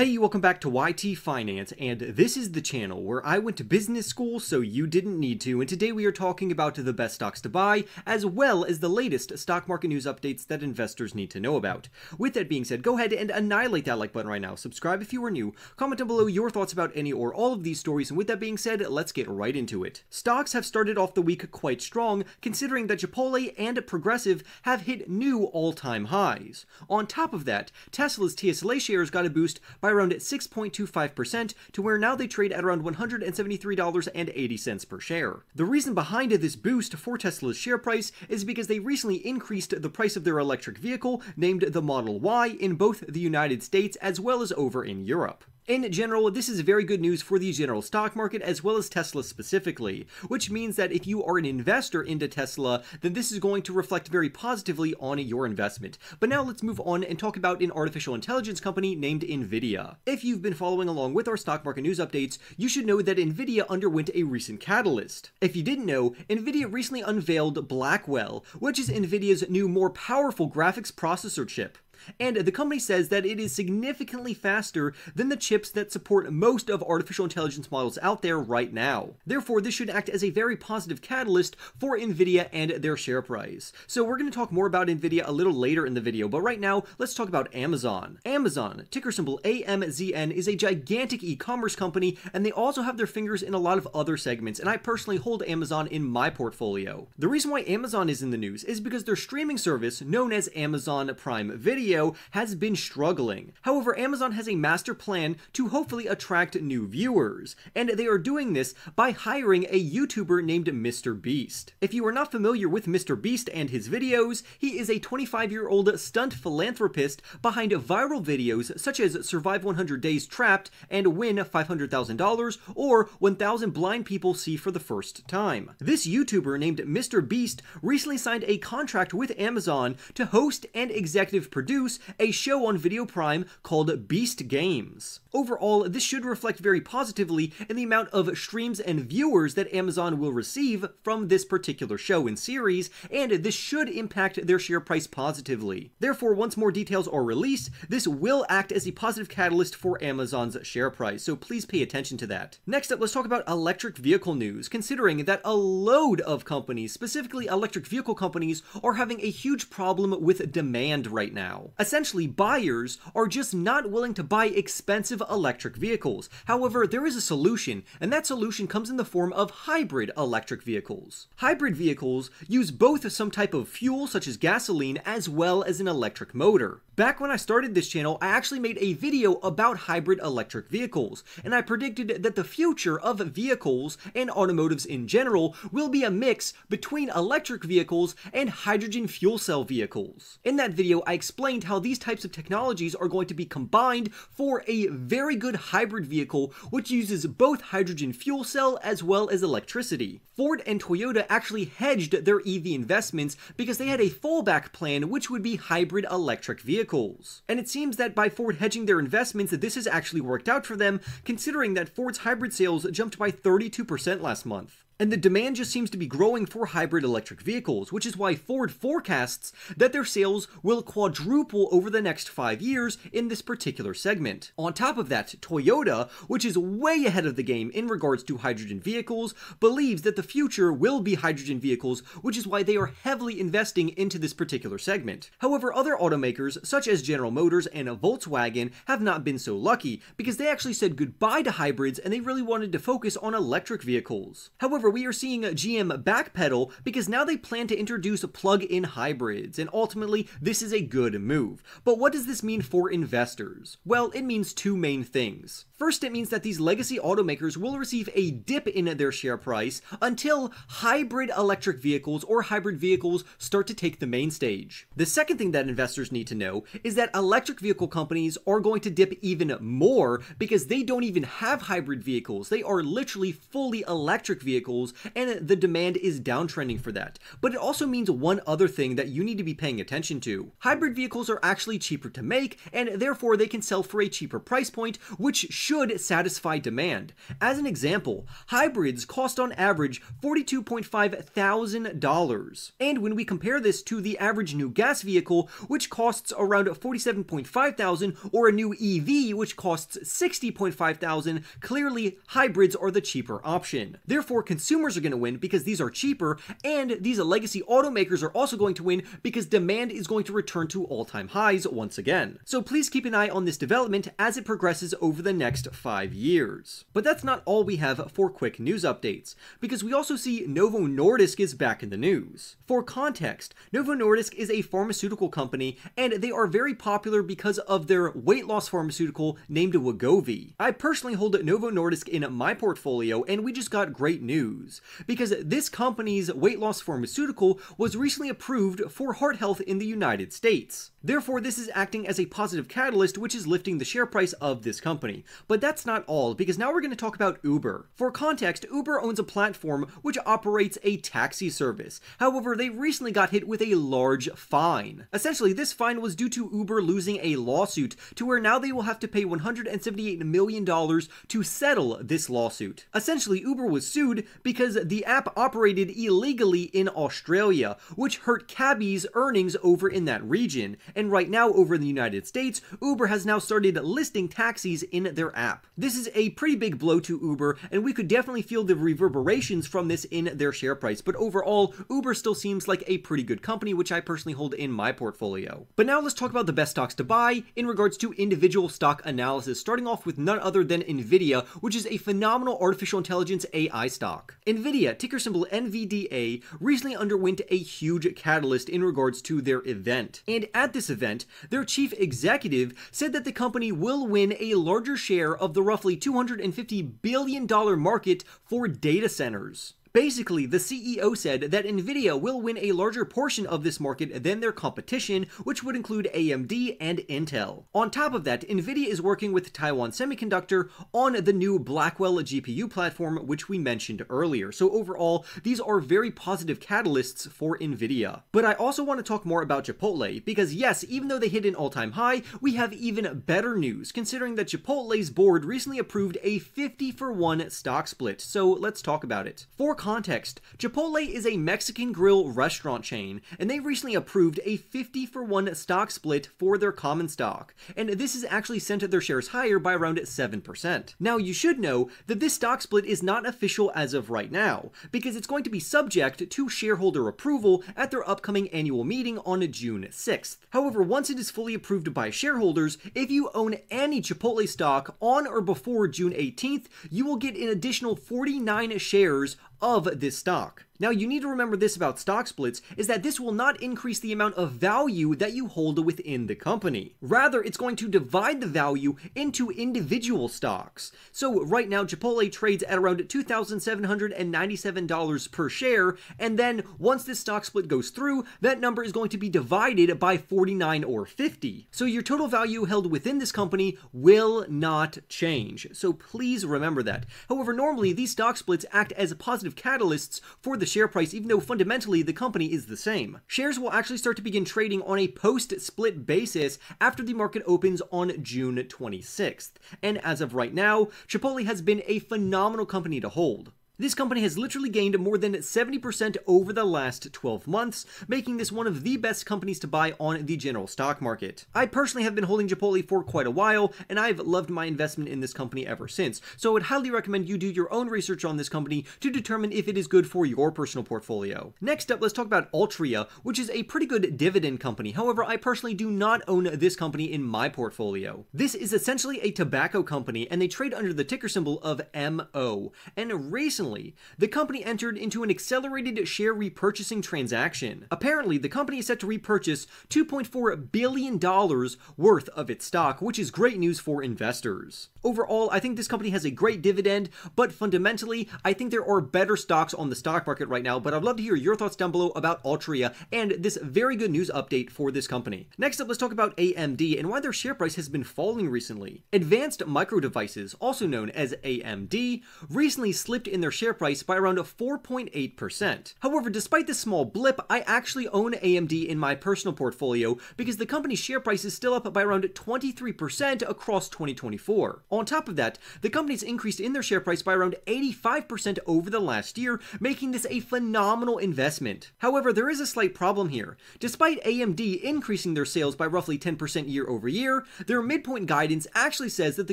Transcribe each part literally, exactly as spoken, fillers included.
Hey, welcome back to Y T Finance, and this is the channel where I went to business school so you didn't need to, and today we are talking about the best stocks to buy, as well as the latest stock market news updates that investors need to know about. With that being said, go ahead and annihilate that like button right now, subscribe if you are new, comment down below your thoughts about any or all of these stories, and with that being said, let's get right into it. Stocks have started off the week quite strong, considering that Chipotle and Progressive have hit new all-time highs. On top of that, Tesla's T S L A shares got a boost by around six point two five percent to where now they trade at around one hundred seventy-three dollars and eighty cents per share. The reason behind this boost for Tesla's share price is because they recently increased the price of their electric vehicle named the Model Y in both the United States as well as over in Europe. In general, this is very good news for the general stock market as well as Tesla specifically, which means that if you are an investor into Tesla, then this is going to reflect very positively on your investment. But now let's move on and talk about an artificial intelligence company named Nvidia. If you've been following along with our stock market news updates, you should know that Nvidia underwent a recent catalyst. If you didn't know, Nvidia recently unveiled Blackwell, which is Nvidia's new, more powerful graphics processor chip. And the company says that it is significantly faster than the chips that support most of artificial intelligence models out there right now. Therefore, this should act as a very positive catalyst for Nvidia and their share price. So we're going to talk more about Nvidia a little later in the video, but right now, let's talk about Amazon. Amazon, ticker symbol A M Z N, is a gigantic e-commerce company, and they also have their fingers in a lot of other segments, and I personally hold Amazon in my portfolio. The reason why Amazon is in the news is because their streaming service, known as Amazon Prime Video, has been struggling. However, Amazon has a master plan to hopefully attract new viewers, and they are doing this by hiring a YouTuber named Mister Beast. If you are not familiar with Mister Beast and his videos, he is a twenty-five-year-old stunt philanthropist behind viral videos such as Survive one hundred Days Trapped and Win five hundred thousand dollars or one thousand Blind People See for the First Time. This YouTuber named Mister Beast recently signed a contract with Amazon to host and executive produce a show on Video Prime called Beast Games. Overall, this should reflect very positively in the amount of streams and viewers that Amazon will receive from this particular show and series, and this should impact their share price positively. Therefore, once more details are released, this will act as a positive catalyst for Amazon's share price, so please pay attention to that. Next up, let's talk about electric vehicle news, considering that a load of companies, specifically electric vehicle companies, are having a huge problem with demand right now. Essentially, buyers are just not willing to buy expensive electric vehicles. However, there is a solution, and that solution comes in the form of hybrid electric vehicles. Hybrid vehicles use both some type of fuel, such as gasoline, as well as an electric motor. Back when I started this channel, I actually made a video about hybrid electric vehicles, and I predicted that the future of vehicles and automotives in general will be a mix between electric vehicles and hydrogen fuel cell vehicles. In that video, I explained how these types of technologies are going to be combined for a very good hybrid vehicle which uses both hydrogen fuel cell as well as electricity. Ford and Toyota actually hedged their E V investments because they had a fallback plan which would be hybrid electric vehicles. And it seems that by Ford hedging their investments, this has actually worked out for them, considering that Ford's hybrid sales jumped by thirty-two percent last month. And the demand just seems to be growing for hybrid electric vehicles, which is why Ford forecasts that their sales will quadruple over the next five years in this particular segment. On top of that, Toyota, which is way ahead of the game in regards to hydrogen vehicles, believes that the future will be hydrogen vehicles, which is why they are heavily investing into this particular segment. However, other automakers, such as General Motors and Volkswagen, have not been so lucky, because they actually said goodbye to hybrids and they really wanted to focus on electric vehicles. However, we are seeing G M backpedal because now they plan to introduce plug-in hybrids, and ultimately this is a good move. But what does this mean for investors? Well, it means two main things. First, it means that these legacy automakers will receive a dip in their share price until hybrid electric vehicles or hybrid vehicles start to take the main stage. The second thing that investors need to know is that electric vehicle companies are going to dip even more because they don't even have hybrid vehicles. They are literally fully electric vehicles tools, and the demand is downtrending for that. But it also means one other thing that you need to be paying attention to. Hybrid vehicles are actually cheaper to make, and therefore they can sell for a cheaper price point, which should satisfy demand. As an example, hybrids cost on average forty-two point five thousand dollars. And when we compare this to the average new gas vehicle, which costs around forty-seven point five thousand, or a new E V, which costs sixty point five thousand, clearly hybrids are the cheaper option. Therefore, consumers are going to win because these are cheaper, and these legacy automakers are also going to win because demand is going to return to all-time highs once again. So please keep an eye on this development as it progresses over the next five years. But that's not all we have for quick news updates, because we also see Novo Nordisk is back in the news. For context, Novo Nordisk is a pharmaceutical company, and they are very popular because of their weight loss pharmaceutical named Wegovy. I personally hold Novo Nordisk in my portfolio, and we just got great news, because this company's weight loss pharmaceutical was recently approved for heart health in the United States. Therefore, this is acting as a positive catalyst, which is lifting the share price of this company. But that's not all, because now we're going to talk about Uber. For context, Uber owns a platform which operates a taxi service. However, they recently got hit with a large fine. Essentially, this fine was due to Uber losing a lawsuit, to where now they will have to pay one hundred seventy-eight million dollars to settle this lawsuit. Essentially, Uber was sued because the app operated illegally in Australia, which hurt cabbies' earnings over in that region. And right now, over in the United States, Uber has now started listing taxis in their app. This is a pretty big blow to Uber, and we could definitely feel the reverberations from this in their share price. But overall, Uber still seems like a pretty good company, which I personally hold in my portfolio. But now let's talk about the best stocks to buy in regards to individual stock analysis, starting off with none other than Nvidia, which is a phenomenal artificial intelligence A I stock. Nvidia, ticker symbol N V D A, recently underwent a huge catalyst in regards to their event. And at this event, their chief executive said that the company will win a larger share of the roughly two hundred fifty billion dollars market for data centers. Basically, the C E O said that Nvidia will win a larger portion of this market than their competition, which would include A M D and Intel. On top of that, Nvidia is working with Taiwan Semiconductor on the new Blackwell G P U platform, which we mentioned earlier. So overall, these are very positive catalysts for Nvidia. But I also want to talk more about Chipotle, because yes, even though they hit an all-time high, we have even better news, considering that Chipotle's board recently approved a fifty for one stock split. So let's talk about it. For context, Chipotle is a Mexican grill restaurant chain, and they recently approved a fifty for one stock split for their common stock, and this has actually sent their shares higher by around seven percent. Now, you should know that this stock split is not official as of right now, because it's going to be subject to shareholder approval at their upcoming annual meeting on June sixth. However, once it is fully approved by shareholders, if you own any Chipotle stock on or before June eighteenth, you will get an additional forty-nine shares of this stock. Now, you need to remember this about stock splits, is that this will not increase the amount of value that you hold within the company. Rather, it's going to divide the value into individual stocks. So right now, Chipotle trades at around two thousand seven hundred ninety-seven dollars per share, and then once this stock split goes through, that number is going to be divided by forty-nine or fifty. So your total value held within this company will not change. So please remember that. However, normally these stock splits act as positive catalysts for the share price, even though fundamentally the company is the same. Shares will actually start to begin trading on a post-split basis after the market opens on June twenty-sixth. And as of right now, Chipotle has been a phenomenal company to hold. This company has literally gained more than seventy percent over the last twelve months, making this one of the best companies to buy on the general stock market. I personally have been holding Chipotle for quite a while, and I've loved my investment in this company ever since. So I would highly recommend you do your own research on this company to determine if it is good for your personal portfolio. Next up, let's talk about Altria, which is a pretty good dividend company. However, I personally do not own this company in my portfolio. This is essentially a tobacco company, and they trade under the ticker symbol of M O. And recently, the company entered into an accelerated share repurchasing transaction. Apparently, the company is set to repurchase two point four billion dollars worth of its stock, which is great news for investors. Overall, I think this company has a great dividend, but fundamentally, I think there are better stocks on the stock market right now, but I'd love to hear your thoughts down below about Altria and this very good news update for this company. Next up, let's talk about A M D and why their share price has been falling recently. Advanced Micro Devices, also known as A M D, recently slipped in their share share price by around four point eight percent. However, despite this small blip, I actually own A M D in my personal portfolio because the company's share price is still up by around twenty-three percent across twenty twenty-four. On top of that, the company's increased in their share price by around eighty-five percent over the last year, making this a phenomenal investment. However, there is a slight problem here. Despite A M D increasing their sales by roughly ten percent year over year, their midpoint guidance actually says that the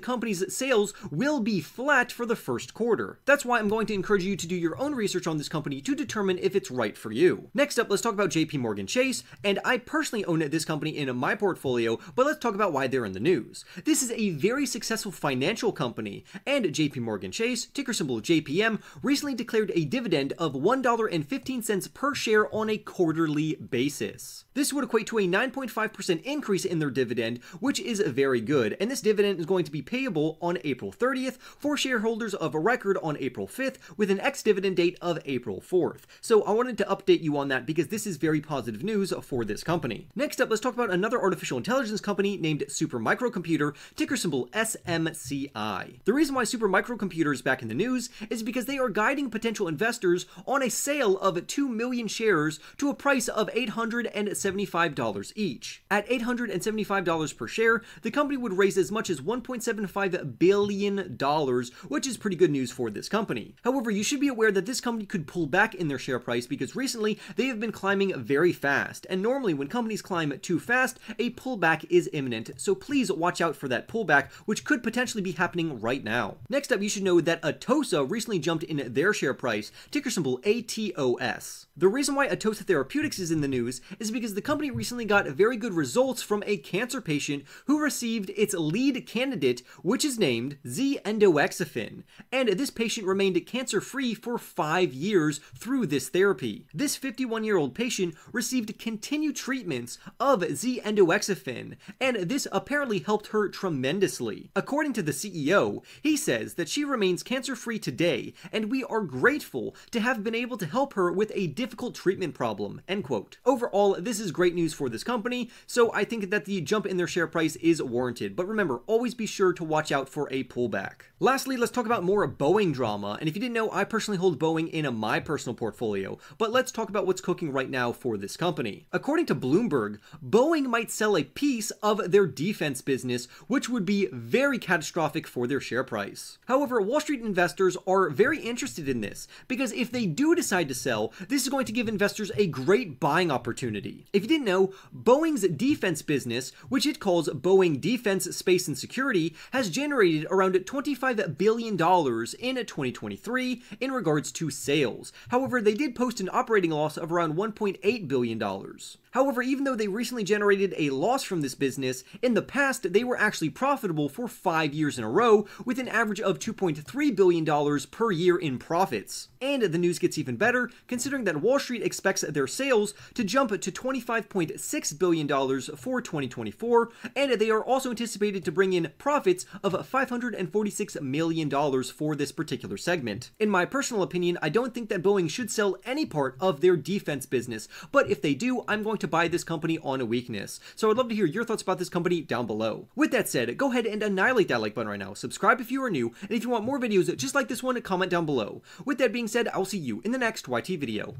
company's sales will be flat for the first quarter. That's why I'm going to encourage you to do your own research on this company to determine if it's right for you. Next up, let's talk about JPMorgan Chase, and I personally own this company in my portfolio, but let's talk about why they're in the news. This is a very successful financial company, and JPMorgan Chase, ticker symbol J P M, recently declared a dividend of one dollar and fifteen cents per share on a quarterly basis. This would equate to a nine point five percent increase in their dividend, which is very good, and this dividend is going to be payable on April thirtieth for shareholders of a record on April fifth with an ex-dividend date of April fourth. So I wanted to update you on that because this is very positive news for this company. Next up, let's talk about another artificial intelligence company named Super Micro Computer, ticker symbol S M C I. The reason why Super Micro Computer is back in the news is because they are guiding potential investors on a sale of two million shares to a price of eight hundred seventy-five dollars each. At eight hundred seventy-five dollars per share, the company would raise as much as one point seven five billion dollars, which is pretty good news for this company. However, you should be aware that this company could pull back in their share price because recently they have been climbing very fast, and normally when companies climb too fast, a pullback is imminent, so please watch out for that pullback, which could potentially be happening right now. Next up, you should know that Atossa recently jumped in their share price, ticker symbol A T O S. The reason why Atossa Therapeutics is in the news is because the company recently got very good results from a cancer patient who received its lead candidate, which is named Z-Endoxifen, and this patient remained cancer-free for five years through this therapy. This fifty-one-year-old patient received continued treatments of Z-Endoxifen, and this apparently helped her tremendously. According to the C E O, he says that she remains cancer-free today, and we are grateful to have been able to help her with a difficult treatment problem, end quote. Overall, this is great news for this company, so I think that the jump in their share price is warranted, but remember, always be sure to watch out for a pullback. Lastly, let's talk about more Boeing drama, and if you didn't know, I personally hold Boeing in my personal portfolio, but let's talk about what's cooking right now for this company. According to Bloomberg, Boeing might sell a piece of their defense business, which would be very catastrophic for their share price. However, Wall Street investors are very interested in this, because if they do decide to sell, this is going to give investors a great buying opportunity. If you didn't know, Boeing's defense business, which it calls Boeing Defense, Space, and Security, has generated around twenty-five billion dollars in twenty twenty-three in regards to sales. However, they did post an operating loss of around one point eight billion dollars. However, even though they recently generated a loss from this business, in the past they were actually profitable for five years in a row with an average of two point three billion dollars per year in profits. And the news gets even better considering that Wall Street expects their sales to jump to twenty-five point six billion dollars for twenty twenty-four, and they are also anticipated to bring in profits of five hundred forty-six million dollars for this particular segment. In my personal opinion, I don't think that Boeing should sell any part of their defense business, but if they do, I'm going to buy this company on a weakness. So I'd love to hear your thoughts about this company down below. With that said, go ahead and annihilate that like button right now, subscribe if you are new, and if you want more videos just like this one, comment down below. With that being said, I'll see you in the next Y T video.